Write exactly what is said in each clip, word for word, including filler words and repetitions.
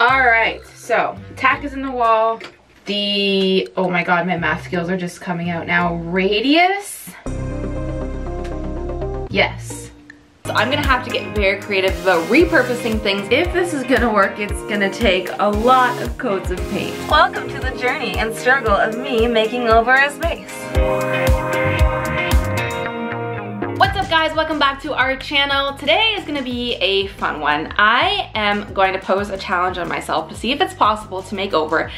All right, so tack is in the wall. The, oh my God, my math skills are just coming out now. Radius. Yes. So I'm gonna have to get very creative about repurposing things. If this is gonna work, it's gonna take a lot of coats of paint. Welcome to the journey and struggle of me making over a space. What's up guys, welcome back to our channel. Today is gonna be a fun one. I am going to pose a challenge on myself to see if it's possible to make over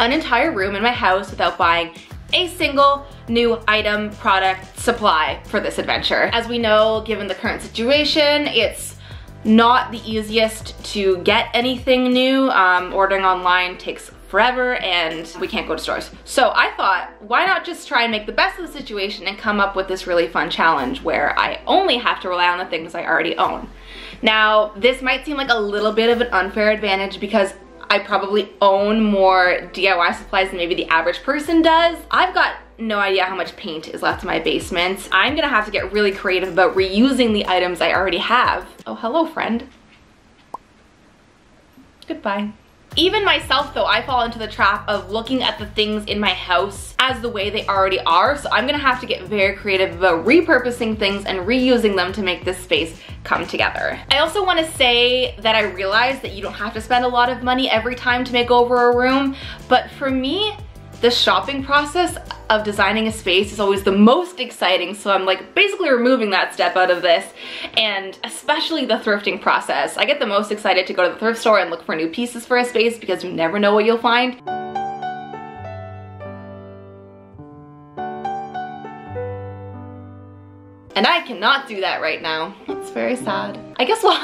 an entire room in my house without buying a single new item, product, supply for this adventure. As we know, given the current situation, it's not the easiest to get anything new. Um, ordering online takes forever and we can't go to stores. So I thought, why not just try and make the best of the situation and come up with this really fun challenge where I only have to rely on the things I already own. Now, this might seem like a little bit of an unfair advantage because I probably own more D I Y supplies than maybe the average person does. I've got no idea how much paint is left in my basement. I'm gonna have to get really creative about reusing the items I already have. Oh, hello, friend. Goodbye. Even myself though, I fall into the trap of looking at the things in my house as the way they already are, so I'm gonna have to get very creative about repurposing things and reusing them to make this space come together. I also wanna say that I realize that you don't have to spend a lot of money every time to make over a room, but for me, the shopping process of designing a space is always the most exciting, so I'm like basically removing that step out of this, and especially the thrifting process. I get the most excited to go to the thrift store and look for new pieces for a space because you never know what you'll find. And I cannot do that right now. It's very sad. I guess we'll,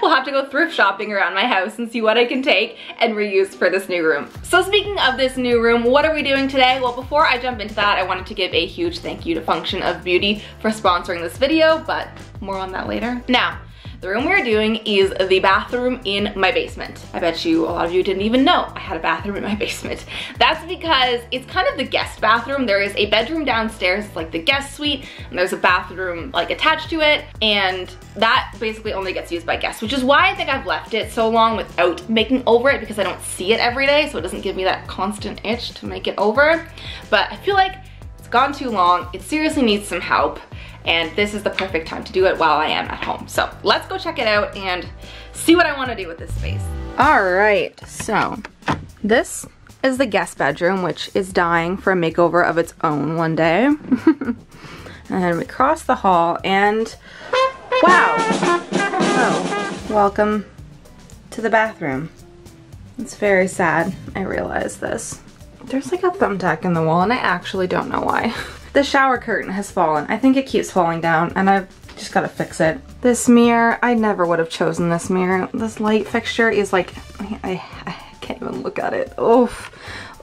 we'll have to go thrift shopping around my house and see what I can take and reuse for this new room. So speaking of this new room, what are we doing today? Well, before I jump into that, I wanted to give a huge thank you to Function of Beauty for sponsoring this video, but more on that later. Now, the room we're doing is the bathroom in my basement. I bet you a lot of you didn't even know I had a bathroom in my basement. That's because it's kind of the guest bathroom. There is a bedroom downstairs, like the guest suite, and there's a bathroom like attached to it, and that basically only gets used by guests, which is why I think I've left it so long without making over it, because I don't see it every day, so it doesn't give me that constant itch to make it over. But I feel like it's gone too long. It seriously needs some help. And this is the perfect time to do it while I am at home. So let's go check it out and see what I want to do with this space. All right, so this is the guest bedroom, which is dying for a makeover of its own one day. And we cross the hall and wow. Oh, welcome to the bathroom. It's very sad, I realize this. There's like a thumbtack in the wall and I actually don't know why. The shower curtain has fallen. I think it keeps falling down and I've just gotta fix it. This mirror, I never would have chosen this mirror. This light fixture is like, I, I, I can't even look at it. Oof,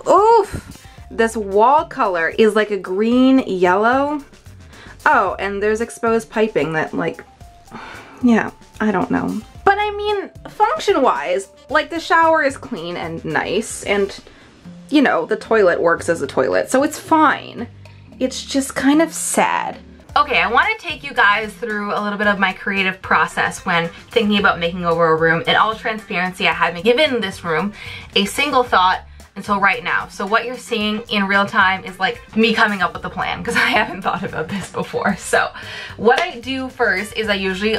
oof. This wall color is like a green yellow. Oh, and there's exposed piping that like, yeah, I don't know. But I mean, function-wise, like the shower is clean and nice and you know, the toilet works as a toilet, so it's fine. It's just kind of sad. Okay, I want to take you guys through a little bit of my creative process when thinking about making over a room. In all transparency, I haven't given this room a single thought until right now. So what you're seeing in real time is like me coming up with a plan because I haven't thought about this before. So what I do first is I usually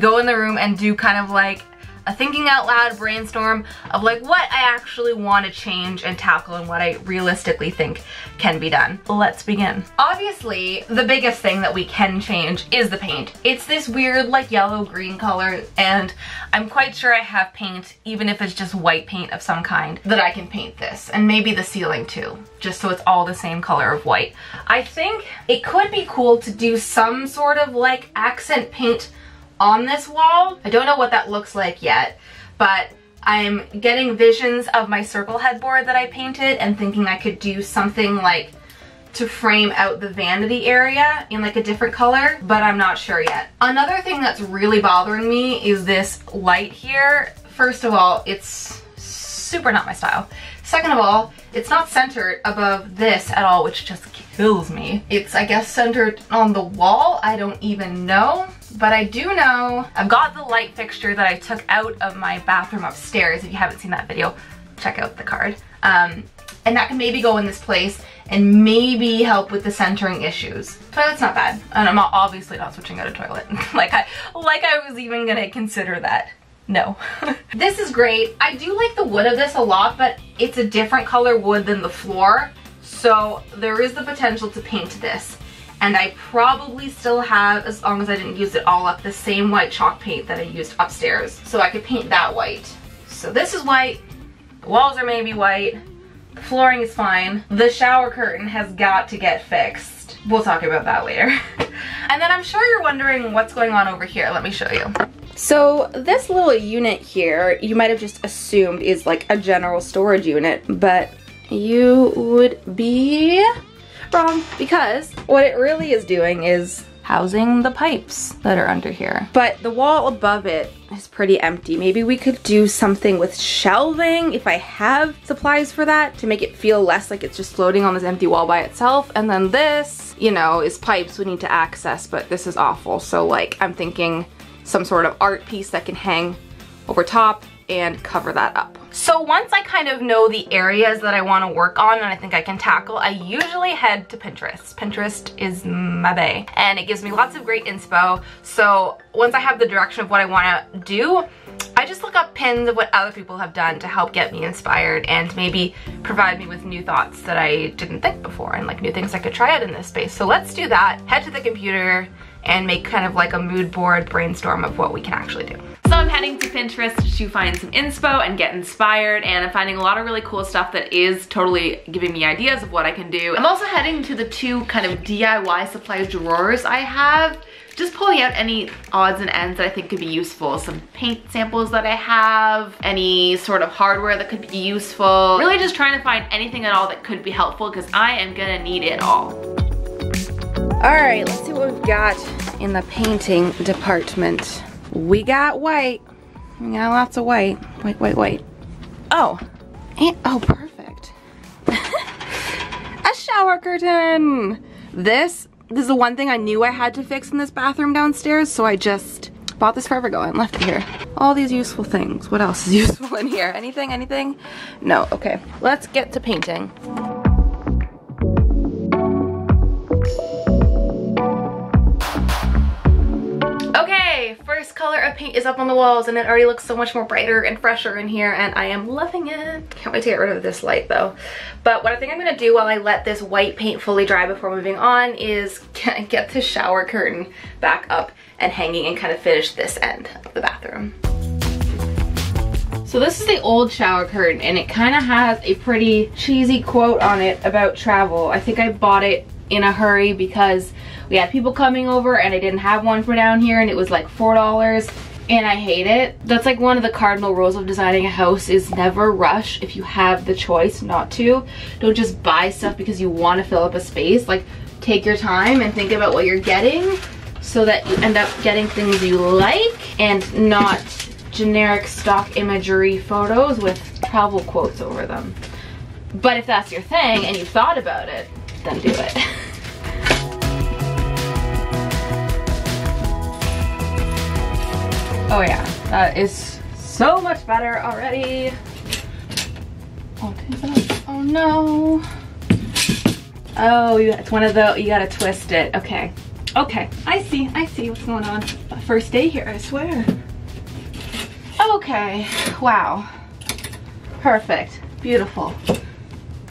go in the room and do kind of like a thinking out loud brainstorm of like what I actually want to change and tackle and what I realistically think can be done. Let's begin. Obviously, the biggest thing that we can change is the paint. It's this weird like yellow green color and I'm quite sure I have paint, even if it's just white paint of some kind, that I can paint this and maybe the ceiling too, just so it's all the same color of white. I think it could be cool to do some sort of like accent paint on this wall. I don't know what that looks like yet, but I'm getting visions of my circle headboard that I painted and thinking I could do something like to frame out the vanity area in like a different color, but I'm not sure yet. Another thing that's really bothering me is this light here. First of all, it's super not my style. Second of all, it's not centered above this at all, which just kills me. It's, I guess, centered on the wall. I don't even know. but I do know I've got the light fixture that I took out of my bathroom upstairs. If you haven't seen that video, check out the card. Um, and that can maybe go in this place and maybe help with the centering issues. Toilet's not bad, and I'm not, obviously not switching out a toilet. like I, like I was even gonna consider that. No. This is great. I do like the wood of this a lot, but it's a different color wood than the floor. So there is the potential to paint this. And I probably still have, as long as I didn't use it all up, the same white chalk paint that I used upstairs. So I could paint that white. So this is white. The walls are maybe white. The flooring is fine. The shower curtain has got to get fixed. We'll talk about that later. And then I'm sure you're wondering what's going on over here. Let me show you. So this little unit here, you might have just assumed is like a general storage unit, but you would be wrong, because what it really is doing is housing the pipes that are under here. But the wall above it is pretty empty. Maybe we could do something with shelving, if I have supplies for that, to make it feel less like it's just floating on this empty wall by itself. And then this, you know, is pipes we need to access, but this is awful. So like, I'm thinking some sort of art piece that can hang over top and cover that up. So once I kind of know the areas that I want to work on and I think I can tackle, I usually head to Pinterest. Pinterest is my bae, and it gives me lots of great inspo. So once I have the direction of what I want to do, I just look up pins of what other people have done to help get me inspired and maybe provide me with new thoughts that I didn't think before, and like new things I could try out in this space. So let's do that. Head to the computer and make kind of like a mood board brainstorm of what we can actually do. So I'm heading to Pinterest to find some inspo and get inspired, and I'm finding a lot of really cool stuff that is totally giving me ideas of what I can do. I'm also heading to the two kind of D I Y supply drawers I have, just pulling out any odds and ends that I think could be useful. Some paint samples that I have, any sort of hardware that could be useful. Really just trying to find anything at all that could be helpful, because I am gonna need it all. All right, let's see what we've got in the painting department. We got white. We got lots of white. White, white, white. Oh, and, oh, perfect. A shower curtain. This, this is the one thing I knew I had to fix in this bathroom downstairs, so I just bought this forever ago and left it here. All these useful things. What else is useful in here? Anything, anything? No, okay. Let's get to painting. Color of paint is up on the walls, and it already looks so much more brighter and fresher in here, and I am loving it. Can't wait to get rid of this light though. But what I think I'm gonna do while I let this white paint fully dry before moving on is get the shower curtain back up and hanging and kind of finish this end of the bathroom. So this is the old shower curtain, and it kind of has a pretty cheesy quote on it about travel. I think I bought it in a hurry because we had people coming over and I didn't have one for down here, and it was like four dollars, and I hate it. That's like one of the cardinal rules of designing a house, is never rush if you have the choice not to. Don't just buy stuff because you want to fill up a space. Like, take your time and think about what you're getting so that you end up getting things you like and not generic stock imagery photos with travel quotes over them. But if that's your thing and you've thought about it, then do it. Oh yeah, that is so much better already. Oh no. Oh, it's one of the, you gotta twist it. Okay. Okay, I see, I see what's going on. My first day here, I swear. Okay, wow. Perfect, beautiful.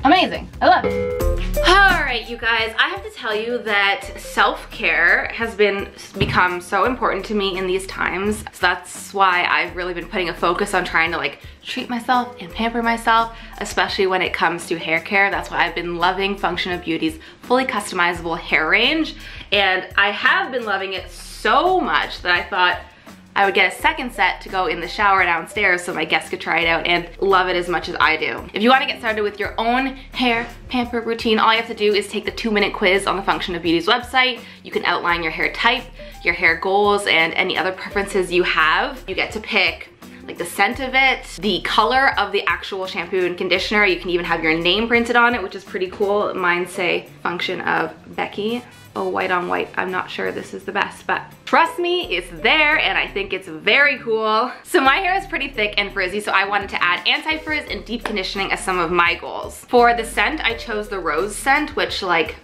Amazing, I love it. All right, you guys, I have to tell you that self-care has been become so important to me in these times. So that's why I've really been putting a focus on trying to like treat myself and pamper myself, especially when it comes to hair care. That's why I've been loving Function of Beauty's fully customizable hair range. And I have been loving it so much that I thought I would get a second set to go in the shower downstairs so my guests could try it out and love it as much as I do. If you want to get started with your own hair pamper routine, all you have to do is take the two minute quiz on the Function of Beauty's website. You can outline your hair type, your hair goals, and any other preferences you have. You get to pick like the scent of it, the color of the actual shampoo and conditioner. You can even have your name printed on it, which is pretty cool. Mine say Function of Becky. Oh, white on white. I'm not sure this is the best, but trust me, it's there and I think it's very cool. So my hair is pretty thick and frizzy, so I wanted to add anti-frizz and deep conditioning as some of my goals. For the scent, I chose the rose scent, which like,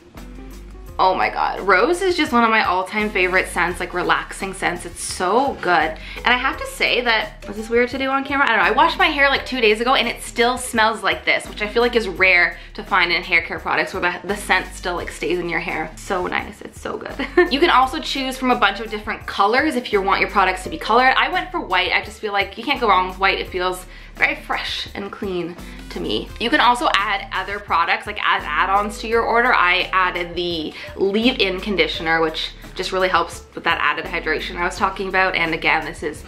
oh my God. Rose is just one of my all-time favorite scents, like relaxing scents. It's so good. And I have to say that, is this weird to do on camera? I don't know. I washed my hair like two days ago and it still smells like this, which I feel like is rare to find in hair care products where the, the scent still like stays in your hair. So nice. It's so good. You can also choose from a bunch of different colors if you want your products to be colored. I went for white. I just feel like you can't go wrong with white. It feels very fresh and clean to me. You can also add other products, like as add-ons to your order. I added the leave-in conditioner, which just really helps with that added hydration I was talking about. And again, this is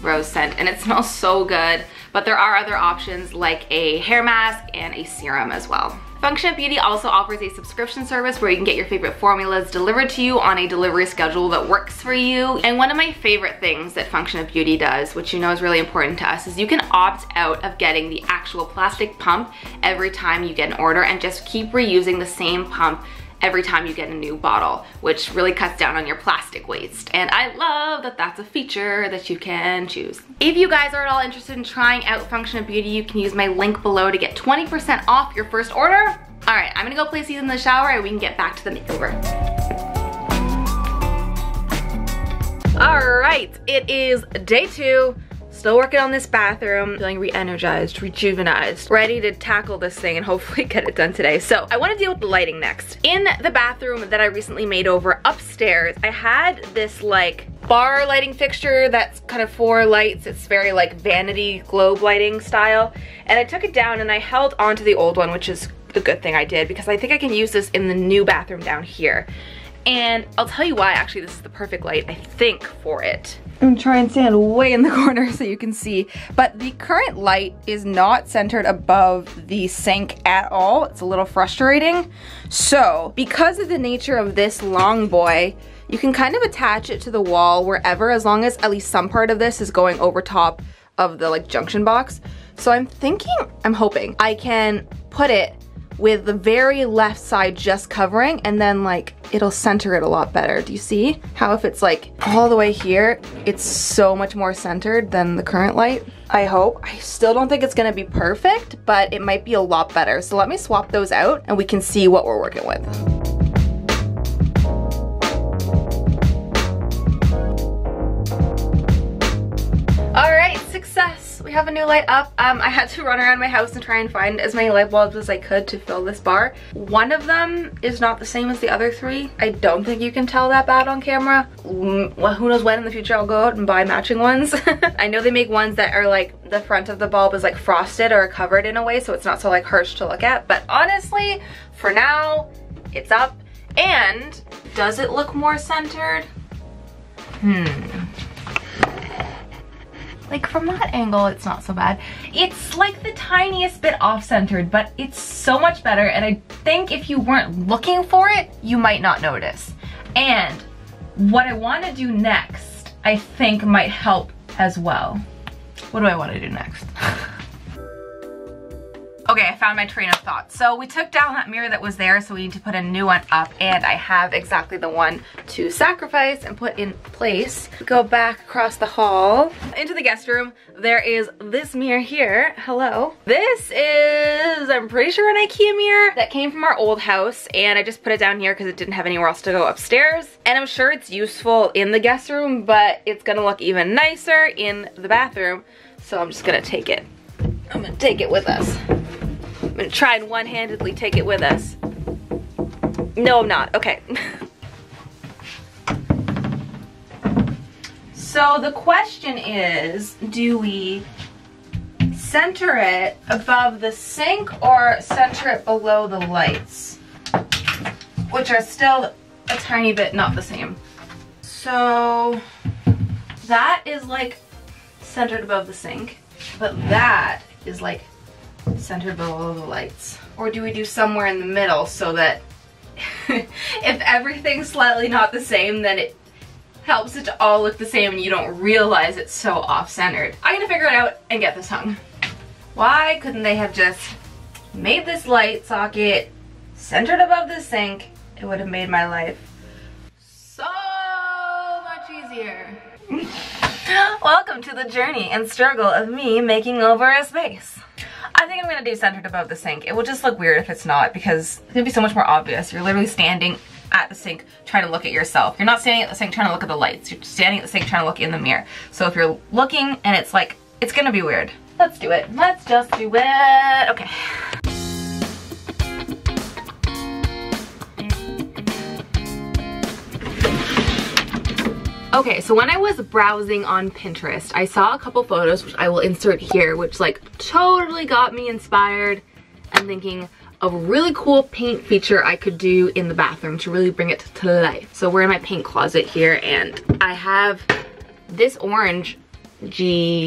rose scent and it smells so good. But there are other options like a hair mask and a serum as well. Function of Beauty also offers a subscription service where you can get your favorite formulas delivered to you on a delivery schedule that works for you. And one of my favorite things that Function of Beauty does, which you know is really important to us, is you can opt out of getting the actual plastic pump every time you get an order and just keep reusing the same pump every time you get a new bottle, which really cuts down on your plastic waste. And I love that that's a feature that you can choose. If you guys are at all interested in trying out Function of Beauty, you can use my link below to get twenty percent off your first order. All right, I'm gonna go place these in the shower and we can get back to the makeover. All right, it is day two. Still working on this bathroom, feeling re-energized, rejuvenized, ready to tackle this thing and hopefully get it done today. So I wanna deal with the lighting next. In the bathroom that I recently made over upstairs, I had this like bar lighting fixture that's kind of four lights. It's very like vanity globe lighting style. And I took it down and I held onto the old one, which is the good thing I did because I think I can use this in the new bathroom down here. And I'll tell you why, actually, this is the perfect light, I think, for it. I'm gonna try and stand way in the corner so you can see. But the current light is not centered above the sink at all. It's a little frustrating. So, because of the nature of this long boy, you can kind of attach it to the wall wherever, as long as at least some part of this is going over top of the, like, junction box. So I'm thinking, I'm hoping, I can put it with the very left side just covering, and then like it'll center it a lot better. Do you see how if it's like all the way here, it's so much more centered than the current light? I hope. I still don't think it's gonna be perfect, but it might be a lot better. So let me swap those out and we can see what we're working with. Success! We have a new light up. Um, I had to run around my house and try and find as many light bulbs as I could to fill this bar. One of them is not the same as the other three. I don't think you can tell that bad on camera. Well, who knows when in the future I'll go out and buy matching ones. I know they make ones that are like the front of the bulb is like frosted or covered in a way, so it's not so like harsh to look at. But honestly, for now, it's up. And does it look more centered? Hmm. Like from that angle, it's not so bad. It's like the tiniest bit off-centered, but it's so much better. And I think if you weren't looking for it, you might not notice. And what I wanna do next, I think might help as well. What do I wanna do next? Okay, I found my train of thought. So we took down that mirror that was there, so we need to put a new one up, and I have exactly the one to sacrifice and put in place. Go back across the hall into the guest room. There is this mirror here. Hello. This is, I'm pretty sure, an IKEA mirror that came from our old house, and I just put it down here because it didn't have anywhere else to go upstairs. And I'm sure it's useful in the guest room, but it's gonna look even nicer in the bathroom. So I'm just gonna take it. I'm gonna take it with us. I'm gonna try and one-handedly take it with us. No, I'm not. Okay. So the question is, do we center it above the sink or center it below the lights? Which are still a tiny bit not the same. So that is like centered above the sink, but that is like centered below the lights. Or do we do somewhere in the middle so that if everything's slightly not the same, then it helps it to all look the same and you don't realize it's so off-centered. I'm gonna figure it out and get this hung. Why couldn't they have just made this light socket centered above the sink? It would have made my life so much easier. Welcome to the journey and struggle of me making over a space. I think I'm gonna do centered above the sink. It will just look weird if it's not, because it's gonna be so much more obvious. You're literally standing at the sink trying to look at yourself. You're not standing at the sink trying to look at the lights. You're standing at the sink trying to look in the mirror. So if you're looking and it's like, it's gonna be weird. Let's do it. Let's just do it. Okay. Okay, so when I was browsing on Pinterest, I saw a couple photos, which I will insert here, which like totally got me inspired and thinking of a really cool paint feature I could do in the bathroom to really bring it to life. So we're in my paint closet here, and I have this orangey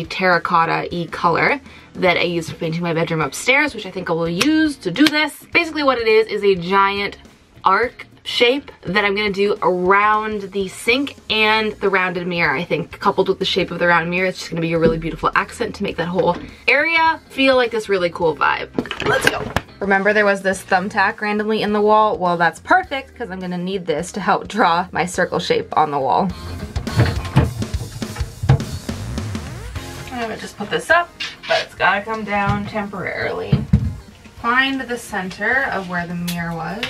terracotta-y color that I use for painting my bedroom upstairs, which I think I will use to do this. Basically what it is is a giant arc shape that I'm gonna do around the sink and the rounded mirror. I think coupled with the shape of the round mirror, it's just gonna be a really beautiful accent to make that whole area feel like this really cool vibe. Let's go. Remember there was this thumbtack randomly in the wall? Well, that's perfect, because I'm gonna need this to help draw my circle shape on the wall. I'm gonna just put this up, but it's gotta come down temporarily. Find the center of where the mirror was.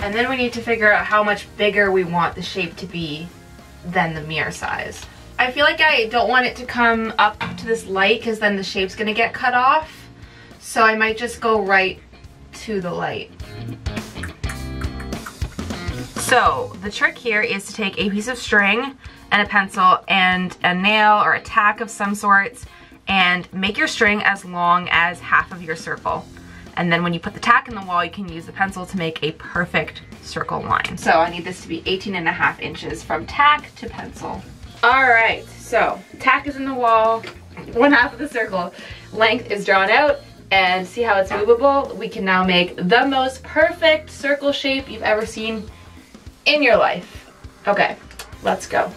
And then we need to figure out how much bigger we want the shape to be than the mirror size. I feel like I don't want it to come up to this light, because then the shape's gonna get cut off. So I might just go right to the light. So the trick here is to take a piece of string and a pencil and a nail or a tack of some sorts and make your string as long as half of your circle. And then when you put the tack in the wall, you can use the pencil to make a perfect circle line. So I need this to be eighteen and a half inches from tack to pencil. All right, so tack is in the wall, one half of the circle. Length is drawn out, and see how it's movable? We can now make the most perfect circle shape you've ever seen in your life. Okay, let's go.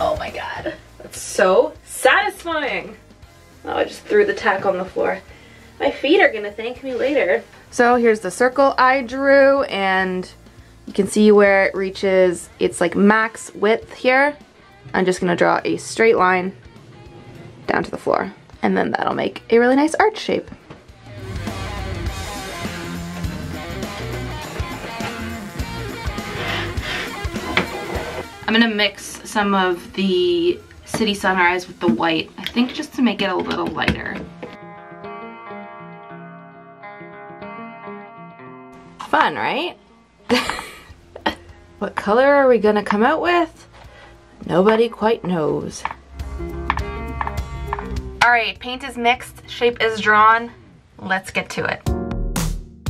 Oh my God, that's so satisfying. Oh, I just threw the tack on the floor. My feet are gonna thank me later. So here's the circle I drew, and you can see where it reaches. It's like max width here. I'm just gonna draw a straight line down to the floor, and then that'll make a really nice arch shape. I'm gonna mix some of the City Sunrise with the white, I think, just to make it a little lighter. Fun, right? What color are we gonna come out with? Nobody quite knows. All right, paint is mixed, shape is drawn. Let's get to it.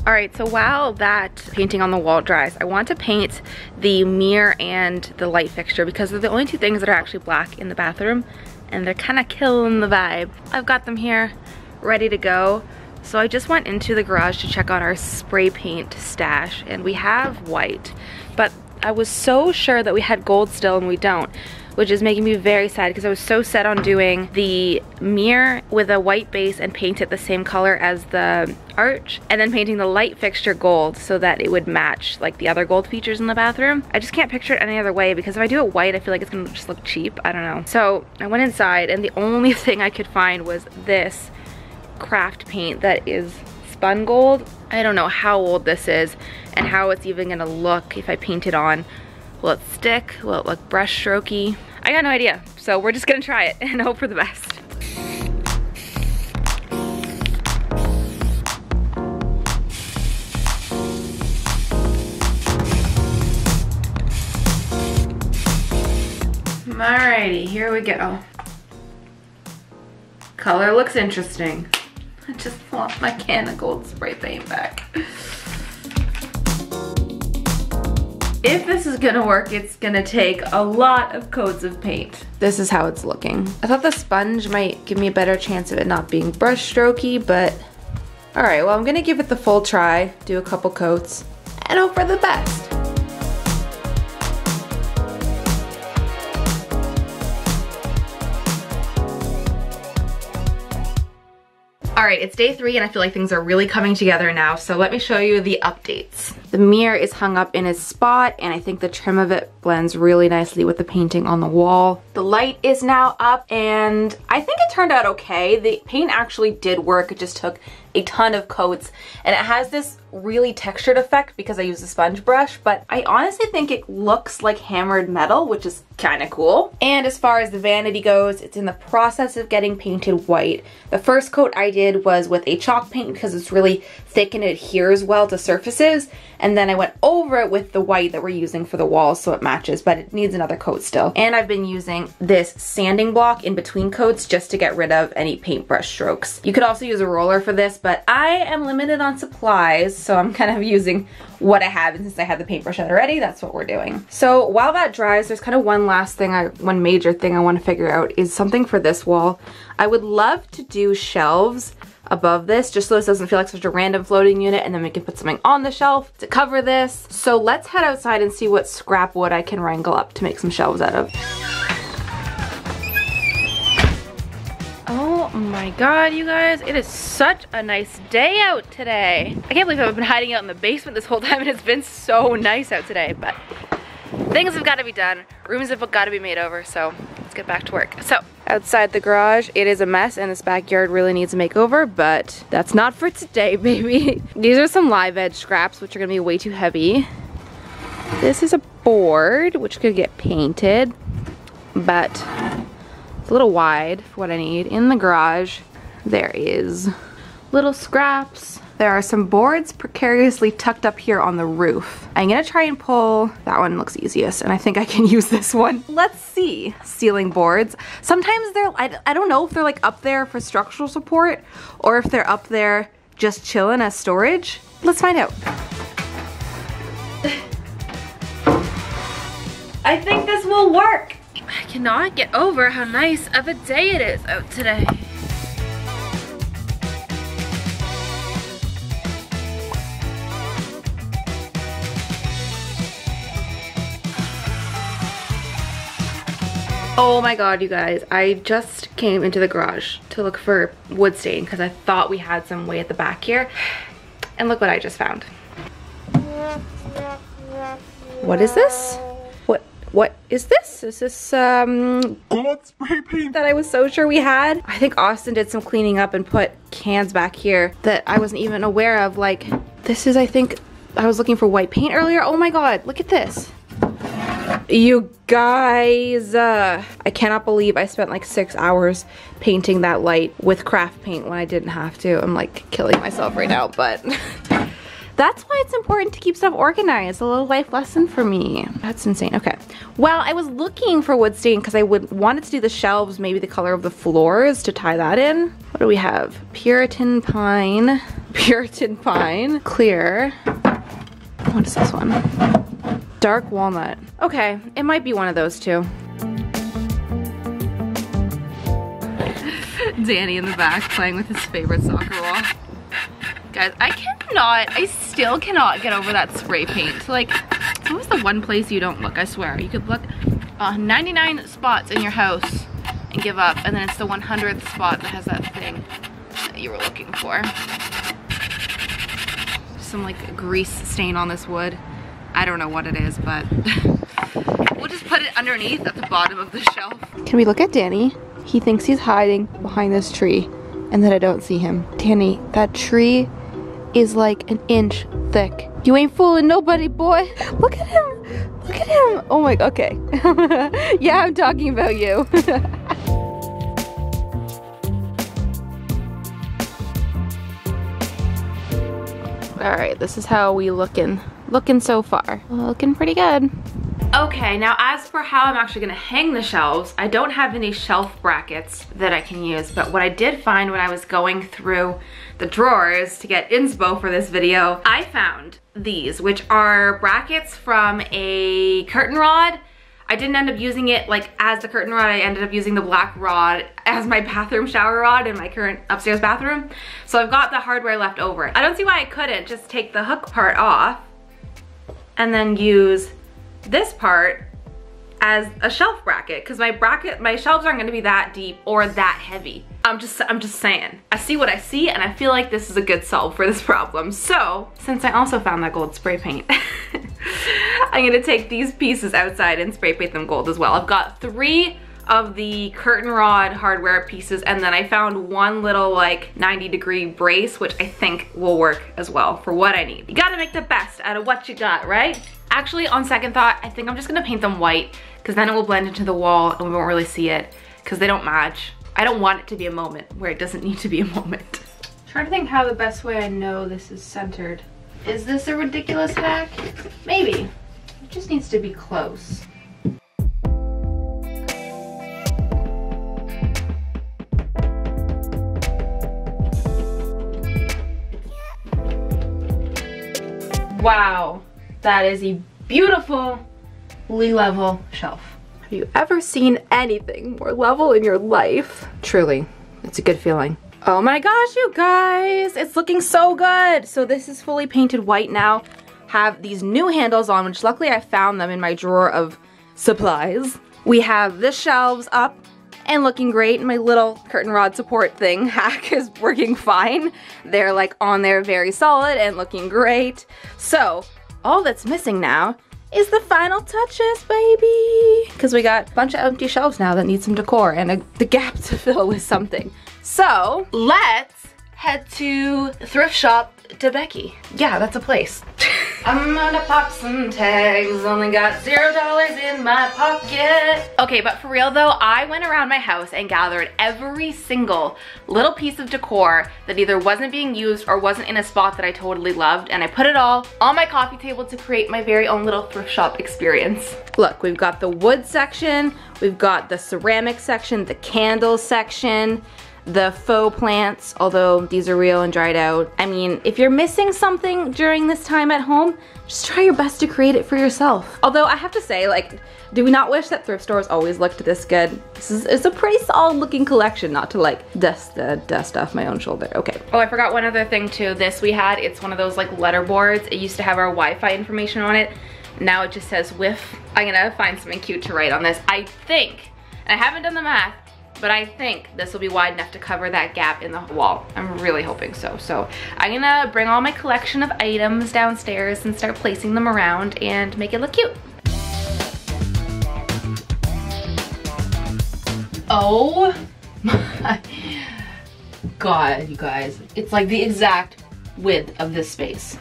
All right, so while that painting on the wall dries, I want to paint the mirror and the light fixture, because they're the only two things that are actually black in the bathroom, and they're kind of killing the vibe. I've got them here ready to go. So I just went into the garage to check out our spray paint stash, and we have white, but I was so sure that we had gold still and we don't, which is making me very sad, because I was so set on doing the mirror with a white base and paint it the same color as the arch, and then painting the light fixture gold so that it would match like the other gold features in the bathroom. I just can't picture it any other way, because if I do it white, I feel like it's gonna just look cheap. I don't know. So I went inside, and the only thing I could find was this craft paint that is spun gold. I don't know how old this is and how it's even gonna look if I paint it on. Will it stick? Will it look brush strokey? I got no idea. So we're just gonna try it and hope for the best. Alrighty, here we go. Color looks interesting. I just want my can of gold spray paint back. If this is gonna work, it's gonna take a lot of coats of paint. This is how it's looking. I thought the sponge might give me a better chance of it not being brush strokey, but All right, well, I'm gonna give it the full try, do a couple coats, and hope for the best. All right, it's day three and I feel like things are really coming together now, so let me show you the updates. The mirror is hung up in its spot and I think the trim of it blends really nicely with the painting on the wall. The light is now up and I think it turned out okay. The paint actually did work, it just took a ton of coats and it has this really textured effect because I use a sponge brush, but I honestly think it looks like hammered metal, which is kind of cool. And as far as the vanity goes, it's in the process of getting painted white. The first coat I did was with a chalk paint because it's really thick and it adheres well to surfaces, and then I went over it with the white that we're using for the walls so it matches, but it needs another coat still. And I've been using this sanding block in between coats just to get rid of any paintbrush strokes. You could also use a roller for this, but I am limited on supplies, so I'm kind of using what I have, and since I had the paintbrush out already, that's what we're doing. So while that dries, there's kind of one last thing, I, one major thing I want to figure out is something for this wall. I would love to do shelves above this, just so this doesn't feel like such a random floating unit, and then we can put something on the shelf to cover this. So let's head outside and see what scrap wood I can wrangle up to make some shelves out of. Oh my god, you guys, it is such a nice day out today. I can't believe I've been hiding out in the basement this whole time and it's been so nice out today, but things have got to be done, rooms have got to be made over, so let's get back to work. So outside the garage, it is a mess and this backyard really needs a makeover, but that's not for today, baby. These are some live edge scraps, which are gonna be way too heavy. This is a board, which could get painted, but it's a little wide for what I need. In the garage, there is little scraps. There are some boards precariously tucked up here on the roof. I'm gonna try and pull, that one looks easiest, and I think I can use this one. Let's see. Ceiling boards. Sometimes they're, I, I don't know if they're like up there for structural support or if they're up there just chilling as storage. Let's find out. I think this will work. I cannot get over how nice of a day it is out today. Oh my god, you guys, I just came into the garage to look for wood stain because I thought we had some way at the back here. And look what I just found. What is this? What is this? Is this um, gold spray paint that I was so sure we had? I think Austin did some cleaning up and put cans back here that I wasn't even aware of. Like, this is, I think, I was looking for white paint earlier. Oh my god, look at this. You guys, uh, I cannot believe I spent like six hours painting that light with craft paint when I didn't have to. I'm like killing myself right now, but... That's why it's important to keep stuff organized. A little life lesson for me. That's insane. Okay. Well, I was looking for wood stain because I would wanted to do the shelves, maybe the color of the floors to tie that in. What do we have? Puritan pine. Puritan pine. Clear. What is this one? Dark walnut. Okay. It might be one of those two. Danny in the back playing with his favorite soccer ball. Guys, I cannot, I still cannot get over that spray paint. Like, it's always the one place you don't look, I swear. You could look uh, ninety-nine spots in your house and give up, and then it's the hundredth spot that has that thing that you were looking for. Some like grease stain on this wood. I don't know what it is, but we'll just put it underneath at the bottom of the shelf. Can we look at Danny? He thinks he's hiding behind this tree and that I don't see him. Danny, that tree is like an inch thick. You ain't fooling nobody, boy. Look at him, look at him. Oh my, okay. Yeah, I'm talking about you. All right, this is how we looking. Looking so far, looking pretty good. Okay, now as for how I'm actually gonna hang the shelves, I don't have any shelf brackets that I can use, but what I did find when I was going through the drawers to get inspo for this video, I found these, which are brackets from a curtain rod. I didn't end up using it like as the curtain rod. I ended up using the black rod as my bathroom shower rod in my current upstairs bathroom. So I've got the hardware left over. I don't see why I couldn't just take the hook part off and then use this part as a shelf bracket, because my bracket, my shelves aren't gonna be that deep or that heavy. I'm just, I'm just saying. I see what I see, and I feel like this is a good solve for this problem. So, since I also found that gold spray paint, I'm gonna take these pieces outside and spray paint them gold as well. I've got three of the curtain rod hardware pieces, and then I found one little like ninety degree brace, which I think will work as well for what I need. You gotta make the best out of what you got, right? Actually, on second thought, I think I'm just gonna paint them white, because then it will blend into the wall and we won't really see it because they don't match. I don't want it to be a moment where it doesn't need to be a moment. I'm trying to think how the best way I know this is centered. Is this a ridiculous hack? Maybe. It just needs to be close. Wow, that is a beautiful level shelf. Have you ever seen anything more level in your life? Truly, it's a good feeling. Oh my gosh, you guys, it's looking so good. So this is fully painted white now. Have these new handles on, which luckily I found them in my drawer of supplies. We have the shelves up and looking great. My little curtain rod support thing hack is working fine. They're like on there very solid and looking great. So all that's missing now is the final touches, baby. Because we got a bunch of empty shelves now that need some decor and a, the gap to fill with something. So let's head to thrift shop to Becky. Yeah, that's a place. I'm gonna pop some tags, only got zero dollars in my pocket. Okay, but for real though, I went around my house and gathered every single little piece of decor that either wasn't being used or wasn't in a spot that I totally loved, and I put it all on my coffee table to create my very own little thrift shop experience. Look, we've got the wood section, we've got the ceramic section, the candle section, the faux plants, although these are real and dried out. I mean, if you're missing something during this time at home, just try your best to create it for yourself. Although I have to say, like, do we not wish that thrift stores always looked this good? This is, it's a pretty solid looking collection, not to like dust the dust off my own shoulder. Okay. Oh, I forgot one other thing too. This we had, it's one of those like letter boards. It used to have our Wi-Fi information on it. Now it just says W I F. I'm gonna find something cute to write on this. I think, and I haven't done the math, but I think this will be wide enough to cover that gap in the wall. I'm really hoping so. So I'm gonna bring all my collection of items downstairs and start placing them around and make it look cute. Oh my God, you guys. It's like the exact width of this space.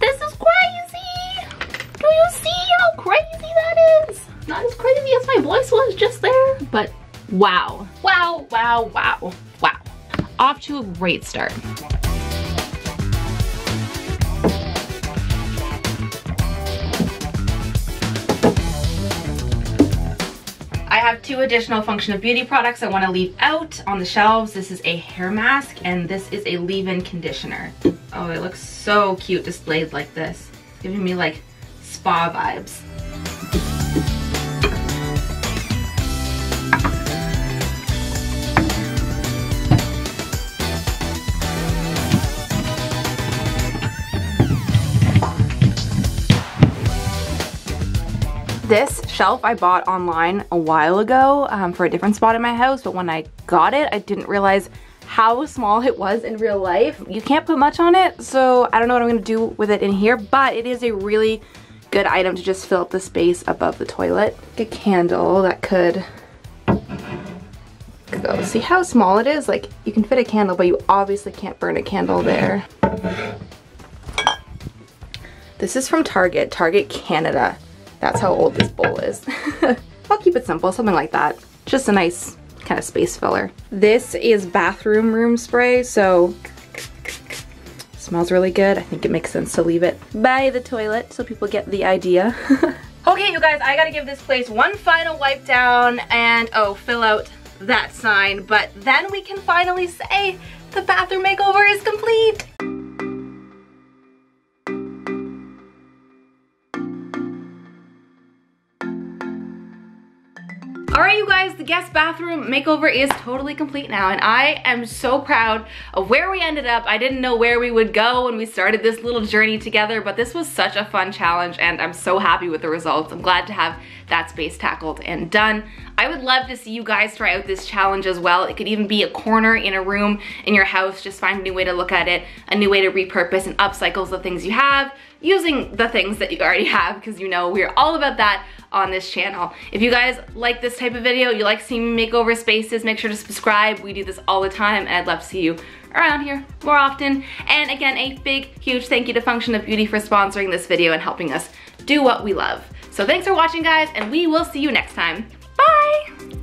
This is crazy. Do you see how crazy that is? Not as crazy as my voice was just there, but wow, wow, wow, wow, wow. Off to a great start. I have two additional Function of Beauty products I want to leave out on the shelves. This is a hair mask and this is a leave-in conditioner. Oh, it looks so cute displayed like this. It's giving me like spa vibes. This shelf I bought online a while ago um, for a different spot in my house, but when I got it, I didn't realize how small it was in real life. You can't put much on it, so I don't know what I'm gonna do with it in here, but it is a really good item to just fill up the space above the toilet. Like a candle that could go. See how small it is? Like, you can fit a candle, but you obviously can't burn a candle there. This is from Target, Target Canada. That's how old this bowl is. I'll keep it simple, something like that. Just a nice kind of space filler. This is bathroom room spray, so it smells really good. I think it makes sense to leave it by the toilet so people get the idea. Okay, you guys, I gotta give this place one final wipe down and, oh, fill out that sign. But then we can finally say the bathroom makeover is complete. Alright you guys, the guest bathroom makeover is totally complete now, and I am so proud of where we ended up. I didn't know where we would go when we started this little journey together, but this was such a fun challenge and I'm so happy with the results. I'm glad to have that space tackled and done. I would love to see you guys try out this challenge as well. It could even be a corner in a room in your house. Just find a new way to look at it, a new way to repurpose and upcycle the things you have, using the things that you already have, because you know we're all about that on this channel. If you guys like this type of video, you like seeing me makeover spaces, make sure to subscribe. We do this all the time and I'd love to see you around here more often. And again, a big, huge thank you to Function of Beauty for sponsoring this video and helping us do what we love. So thanks for watching guys, and we will see you next time. Bye!